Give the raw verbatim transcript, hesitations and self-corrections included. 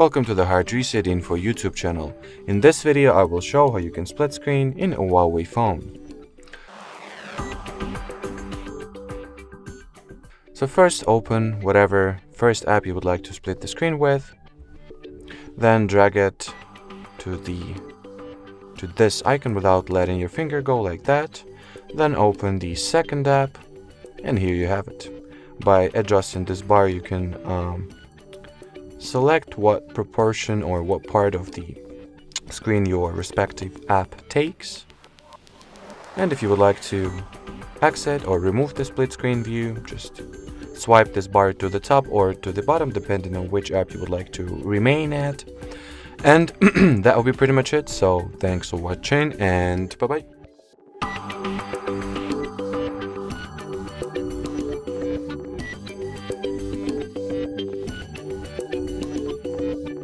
Welcome to the HardReset.Info YouTube channel. In this video I will show how you can split screen in a Huawei phone. So first open whatever first app you would like to split the screen with, then drag it to the to this icon without letting your finger go like that, then open the second app, and here you have it. By adjusting this bar you can um, select what proportion or what part of the screen your respective app takes. And if you would like to exit or remove the split screen view, just swipe this bar to the top or to the bottom depending on which app you would like to remain at. And that will be pretty much it. So thanks for watching and bye bye.